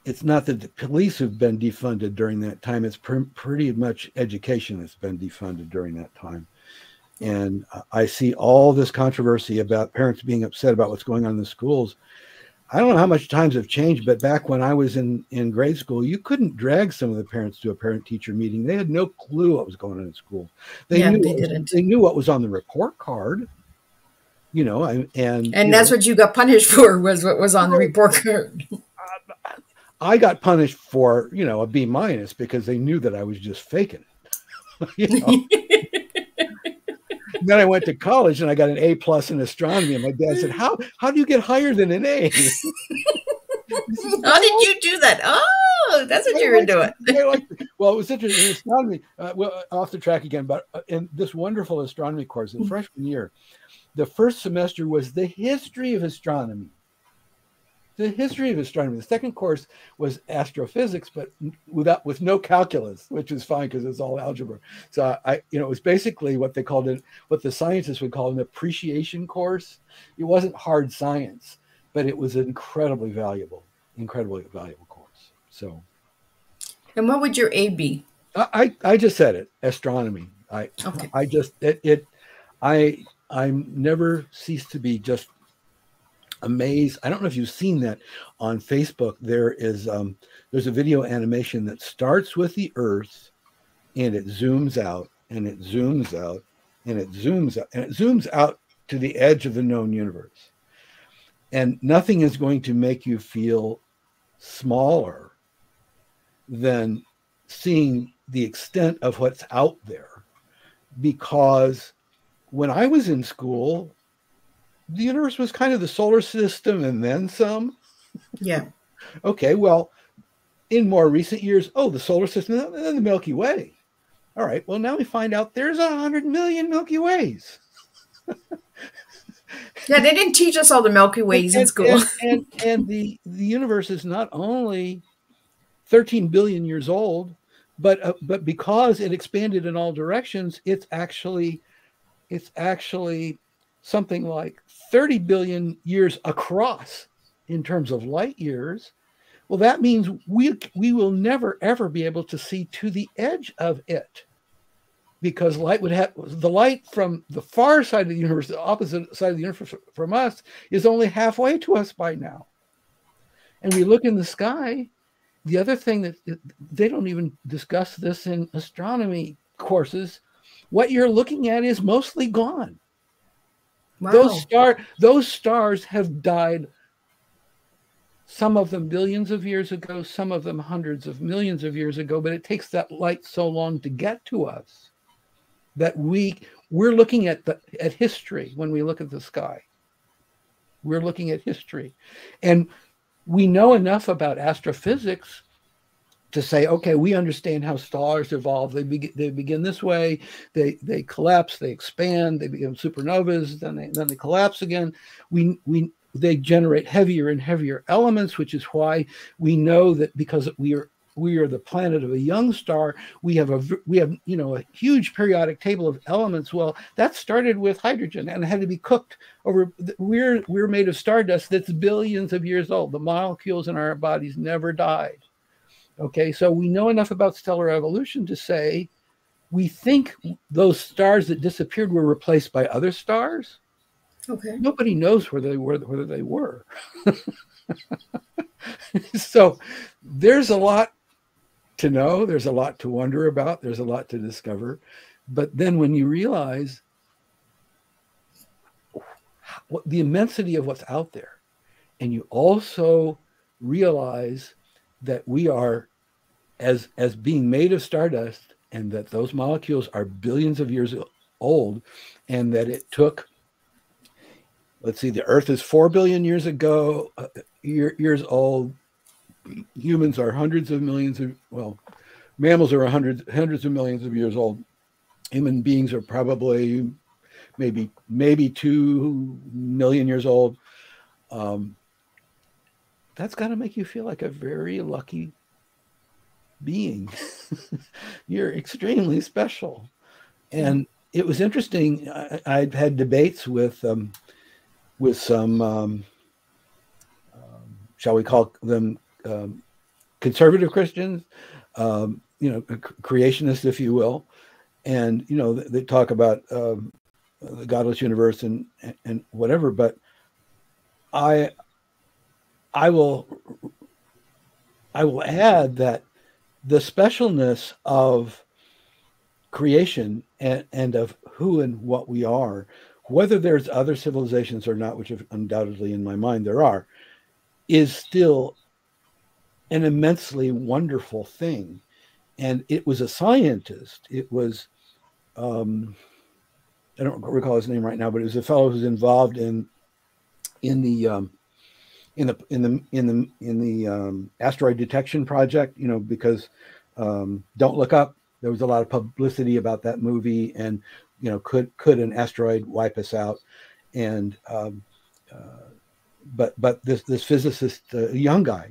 it's not that the police have been defunded during that time, it's pretty much education that's been defunded during that time. And I see all this controversy about parents being upset about what's going on in the schools. I don't know how much times have changed, but back when I was in grade school, you couldn't drag some of the parents to a parent-teacher meeting. They had no clue what was going on in school. They knew what was on the report card, you know. And that's what you got punished for, was what was on the report card. I got punished for, you know, a B- because they knew that I was just faking it. You know? Then I went to college and I got an A+ in astronomy. And my dad said, how do you get higher than an A? How did you do that? Oh, that's what you were doing. Well, it was interesting. Astronomy, well, off the track again, but in this wonderful astronomy course, in freshman year, the first semester was the history of astronomy. The second course was astrophysics, but with no calculus, which is fine because it's all algebra. So it was basically what the scientists would call an appreciation course. It wasn't hard science, but it was an incredibly valuable course. So, and what would your A be? I just said it, astronomy. I never cease to be just amazed. I don't know if you've seen that on Facebook. There is there's a video animation that starts with the Earth, and it zooms out, and it zooms out, and it zooms out, and it zooms out to the edge of the known universe. And nothing is going to make you feel smaller than seeing the extent of what's out there. Because when I was in school, the universe was kind of the solar system and then some. Yeah. Okay, well, in more recent years, oh, the solar system and then the Milky Way. All right, well, now we find out there's 100 million Milky Ways. Yeah, they didn't teach us all the Milky Ways in school. And the universe is not only 13 billion years old, but because it expanded in all directions, it's actually something like 30 billion years across in terms of light years. Well, that means we will never ever be able to see to the edge of it, because light would have the light from the far side of the universe, the opposite side of the universe from us, is only halfway to us by now. And we look in the sky. The other thing that they don't even discuss this in astronomy courses, what you're looking at is mostly gone. Wow. Those stars have died, some of them billions of years ago, some of them hundreds of millions of years ago, but it takes that light so long to get to us that we're looking at history. When we look at the sky, we're looking at history. And we know enough about astrophysics to say, okay, we understand how stars evolve. They begin this way, they collapse, they expand, they become supernovas, then they collapse again. They generate heavier and heavier elements, which is why we know that, because we are the planet of a young star, we have a huge periodic table of elements. Well, that started with hydrogen and had to be cooked over. We're made of stardust that's billions of years old. The molecules in our bodies never died. Okay, so we know enough about stellar evolution to say we think those stars that disappeared were replaced by other stars. Okay, nobody knows where they were, whether they were. So there's a lot to know, there's a lot to wonder about, there's a lot to discover. But then when you realize what the immensity of what's out there, and you also realize that we are as being made of stardust, and that those molecules are billions of years old, and that it took, let's see, the Earth is 4 billion years ago, years old. Humans are hundreds of millions of, well, mammals are hundreds of millions of years old. Human beings are probably maybe 2 million years old. That's got to make you feel like a very lucky being. You're extremely special. And it was interesting. I've had debates with some, shall we call them conservative Christians, creationists, if you will. And, they talk about the godless universe and whatever, but I will add that the specialness of creation and of who and what we are, whether there's other civilizations or not, which undoubtedly in my mind there are, is still an immensely wonderful thing. And it was a scientist. It was, I don't recall his name right now, but it was a fellow who's involved in the asteroid detection project, because Don't Look Up, there was a lot of publicity about that movie, and could an asteroid wipe us out? And but this physicist, a young guy,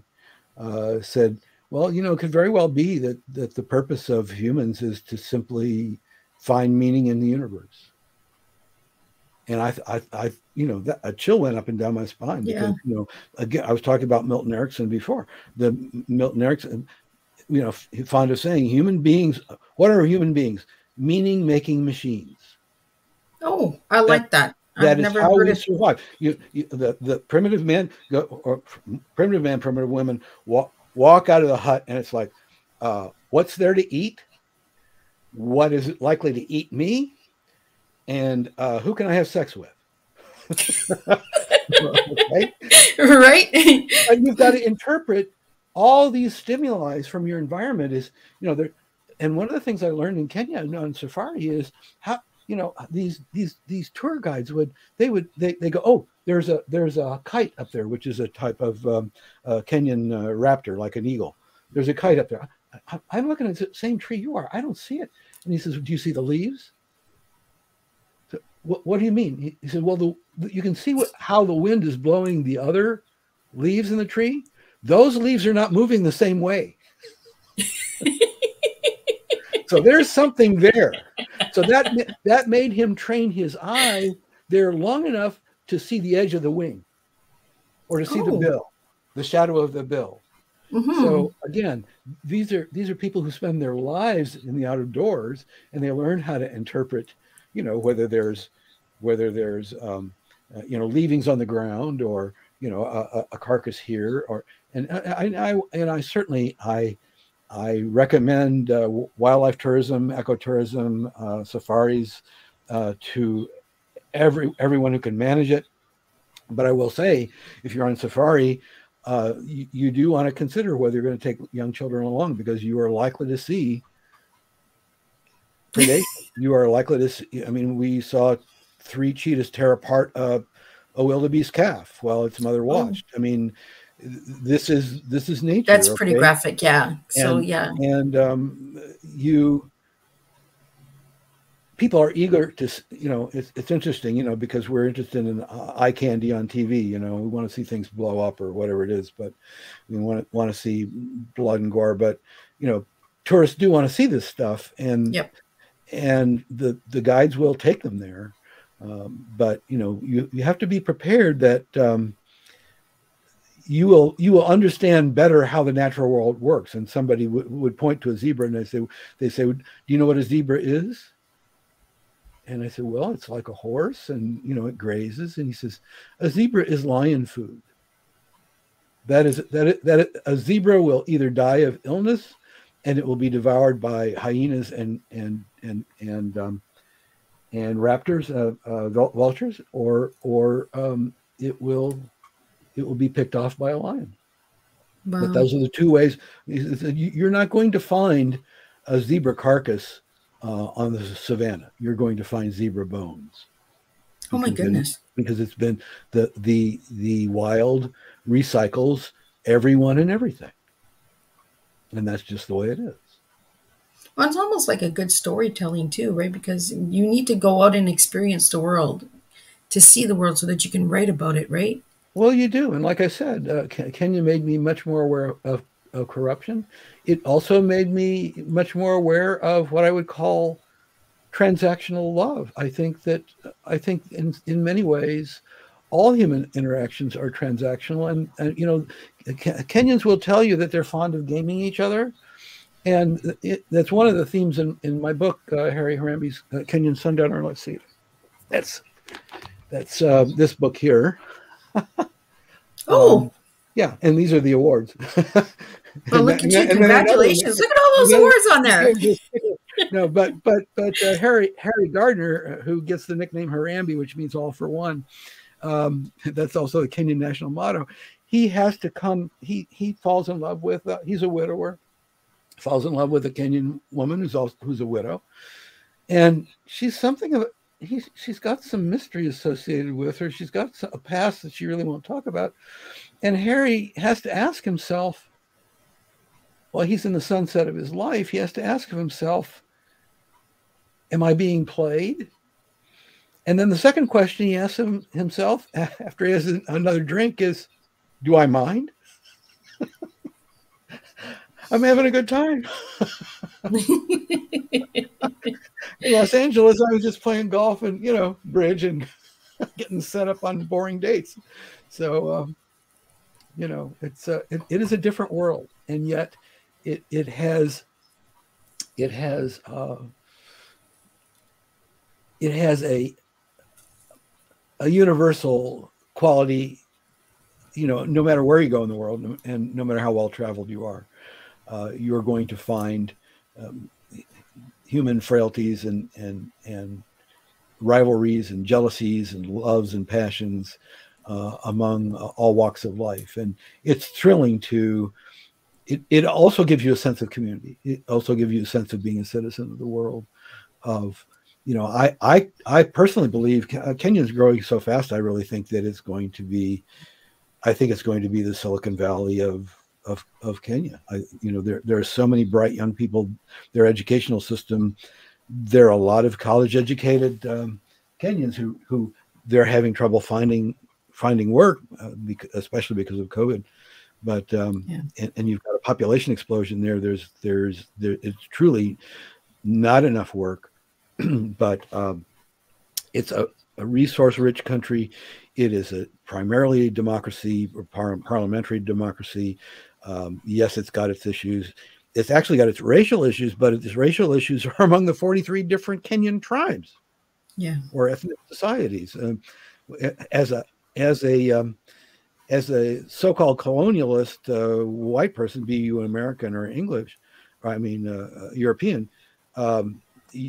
said, well, it could very well be that the purpose of humans is to simply find meaning in the universe. And a chill went up and down my spine, because, yeah. Again, I was talking about Milton Erickson before. Milton Erickson, fond of saying, human beings, what are human beings? Meaning-making machines. Oh, I like that. That is how we survive. The primitive men go, or primitive men, primitive women walk out of the hut, and it's like, what's there to eat? What is it likely to eat me? And who can I have sex with? Okay. Right. And you've got to interpret all these stimuli from your environment. Is, you know, there. And one of the things I learned in Kenya on safari is how, you know, these tour guides would go, oh, there's a kite up there, which is a type of Kenyan raptor, like an eagle. There's a kite up there. I'm looking at the same tree you are. I don't see it. And he says, do you see the leaves? So, what do you mean? He said, well, you can see how the wind is blowing the other leaves in the tree. Those leaves are not moving the same way. So there's something there. So that made him train his eye there long enough to see the edge of the wing, or to see the bill, the shadow of the bill. Mm-hmm. So again, these are people who spend their lives in the outdoors, and they learn how to interpret, you know, whether there's you know, leavings on the ground, or, you know, a carcass here, or and I recommend wildlife tourism, ecotourism, safaris to everyone who can manage it. But I will say, if you're on safari, you do want to consider whether you're going to take young children along, because you are likely to see predation. You are likely to see, I mean, we saw 3 cheetahs tear apart a wildebeest calf while its mother watched. I mean, this is nature. That's pretty graphic, yeah. So yeah, and people are eager to, you know, it's interesting, you know, because we're interested in eye candy on TV. You know, we want to see things blow up or whatever it is, but we want to see blood and gore. But, you know, tourists do want to see this stuff, and yep, and the guides will take them there. But, you know, you have to be prepared that you will understand better how the natural world works. And somebody would point to a zebra, and they say, do you know what a zebra is? And I said, well, it's like a horse, and, you know, it grazes. And he says, a zebra is lion food. A zebra will either die of illness, and it will be devoured by hyenas and raptors, vultures, or it will be picked off by a lion. Wow. But those are the two ways. You're not going to find a zebra carcass on the savannah. You're going to find zebra bones. Oh my goodness! Because it's been the wild recycles everyone and everything, and that's just the way it is. Well, it's almost like a good storytelling too, right? Because you need to go out and experience the world to see the world, so that you can write about it, right? Well, you do. And like I said, Kenya made me much more aware of corruption. It also made me much more aware of what I would call transactional love. I think in many ways, all human interactions are transactional. And you know, Kenyans will tell you that they're fond of gaming each other. And that's one of the themes in my book, Harry Harambi's Kenyan Sundowner. Let's see. That's this book here. Oh, yeah, and these are the awards. Well, look at you! Congratulations! Look at all those awards on there. No, but Harry Gardner, who gets the nickname Harambi, which means all for one. That's also the Kenyan national motto. He has to come. He falls in love with. He's a widower. Falls in love with a Kenyan woman who's a widow, and she's something of. She's got some mystery associated with her. She's got a past that she really won't talk about. And Harry has to ask himself, while he's in the sunset of his life, he has to ask himself, am I being played? And then the second question he asks himself after he has another drink is, do I mind? I'm having a good time. In Los Angeles, I was just playing golf and, you know, bridge and getting set up on boring dates. So, you know, it is a different world, and yet it has a universal quality, you know, no matter where you go in the world and no matter how well traveled you are, you're going to find human frailties and rivalries and jealousies and loves and passions among all walks of life. And it's thrilling to, it also gives you a sense of community. It also gives you a sense of being a citizen of the world, of, you know, I personally believe Kenya's growing so fast. I really think that it's going to be, I think it's going to be the Silicon Valley of Kenya. You know, there are so many bright young people. Their educational system, there are a lot of college-educated Kenyans who they're having trouble finding work, especially because of COVID. But and you've got a population explosion there. It's truly not enough work. But it's a resource-rich country. It is primarily a democracy, or parliamentary democracy. Yes, it's got its issues. It's actually got its racial issues, but its racial issues are among the 43 different Kenyan tribes, or ethnic societies. As a so-called colonialist white person, be you American or English, or I mean European,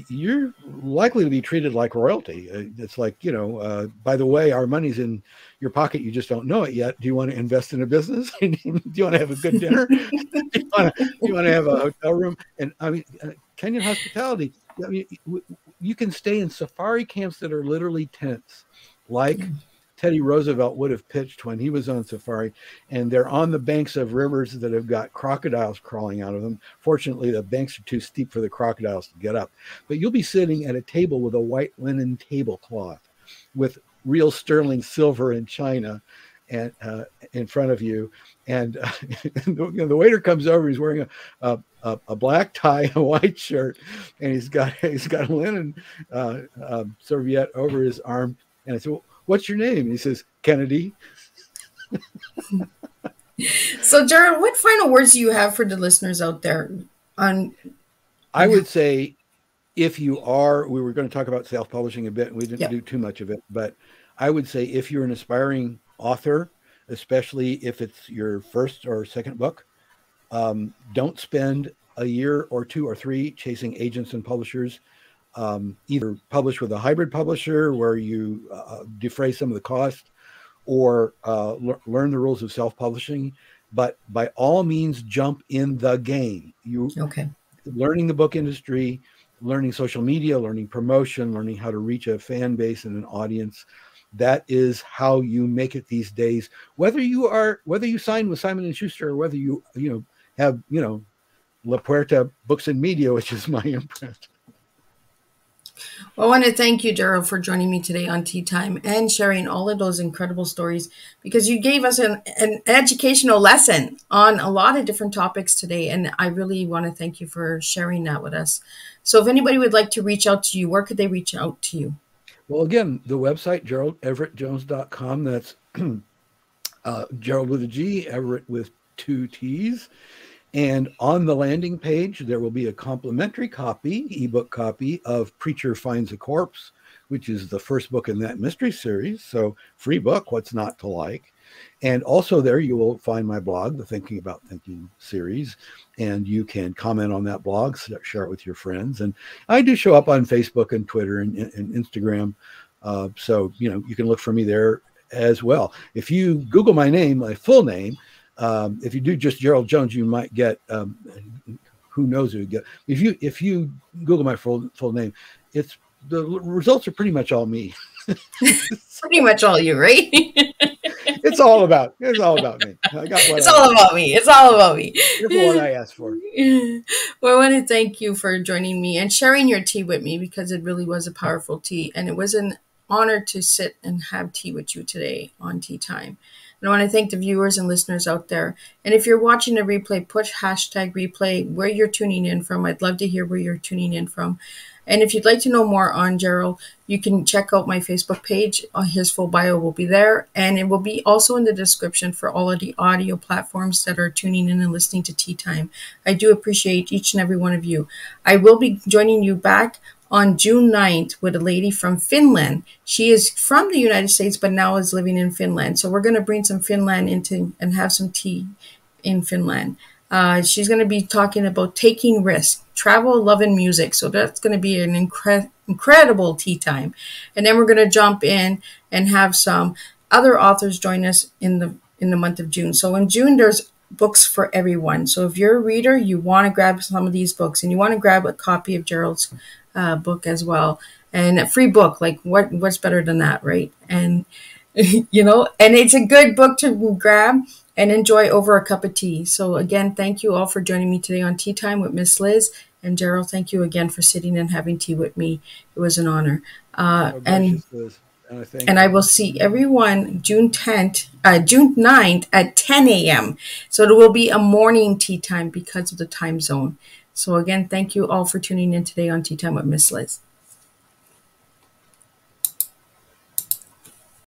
you're likely to be treated like royalty. It's like, you know, by the way, our money's in your pocket. You just don't know it yet. Do you want to invest in a business? Do you want to have a good dinner? do you want to have a hotel room? And I mean, Kenyan hospitality, I mean, you can stay in safari camps that are literally tents, like Teddy Roosevelt would have pitched when he was on safari, and they're on the banks of rivers that have got crocodiles crawling out of them. Fortunately, the banks are too steep for the crocodiles to get up, but you'll be sitting at a table with a white linen tablecloth with real sterling silver and china and in front of you. And you know, the waiter comes over, he's wearing a black tie, a white shirt, and he's got a linen serviette over his arm. And I said, well, what's your name? He says, Kennedy. So, Gerald, what final words do you have for the listeners out there? I would say, if you are, we were going to talk about self-publishing a bit, and we didn't do too much of it, but I would say if you're an aspiring author, especially if it's your first or second book, don't spend a year or two or three chasing agents and publishers. Either publish with a hybrid publisher where you defray some of the cost, or learn the rules of self-publishing. But by all means, jump in the game. Learning the book industry, learning social media, learning promotion, learning how to reach a fan base and an audience. That is how you make it these days. Whether you sign with Simon & Schuster, or whether you have La Puerta Books and Media, which is my imprint. Well, I want to thank you, Gerald, for joining me today on Tea Time and sharing all of those incredible stories, because you gave us an educational lesson on a lot of different topics today. And I really want to thank you for sharing that with us. So if anybody would like to reach out to you, where could they reach out to you? Well, again, the website, GeraldEverettJones.com. That's Gerald with a G, Everett with 2 T's. And on the landing page, there will be a complimentary ebook copy of Preacher Finds a Corpse, which is the first book in that mystery series. So free book, what's not to like? And also there you will find my blog, the Thinking About Thinking series. And you can comment on that blog, share it with your friends. And I do show up on Facebook and Twitter and Instagram. So, you know, you can look for me there as well. If you Google my name, my full name, if you do just Gerald Jones, you might get who knows who you get. If you Google my full name, it's the results are pretty much all me. Pretty much all you, right? It's all about me. It's all about me. You're what I asked for. Well, I want to thank you for joining me and sharing your tea with me, because it really was a powerful tea, and it was an honor to sit and have tea with you today on Tea Time. And I want to thank the viewers and listeners out there. And if you're watching a replay, put #replay where you're tuning in from. I'd love to hear where you're tuning in from. And if you'd like to know more on Gerald, you can check out my Facebook page. His full bio will be there, and it will be also in the description for all of the audio platforms that are tuning in and listening to Tea Time. I do appreciate each and every one of you. I will be joining you back on June 9th with a lady from Finland. She is from the United States, but now is living in Finland. So we're going to bring some Finland into and have some tea in Finland. She's going to be talking about taking risks, travel, love, and music. So that's going to be an incredible tea time. And then we're going to jump in and have some other authors join us in the month of June. So in June, there's books for everyone. So if you're a reader, you want to grab some of these books, and you want to grab a copy of Gerald's book as well, and a free book. Like what's better than that, right? And you know, and it's a good book to grab and enjoy over a cup of tea. So again, thank you all for joining me today on Tea Time with Miss Liz. And Gerald, thank you again for sitting and having tea with me. It was an honor. And I will see everyone June 9th at 10 a.m. So there will be a morning tea time because of the time zone. So again, thank you all for tuning in today on Tea Time with Miss Liz.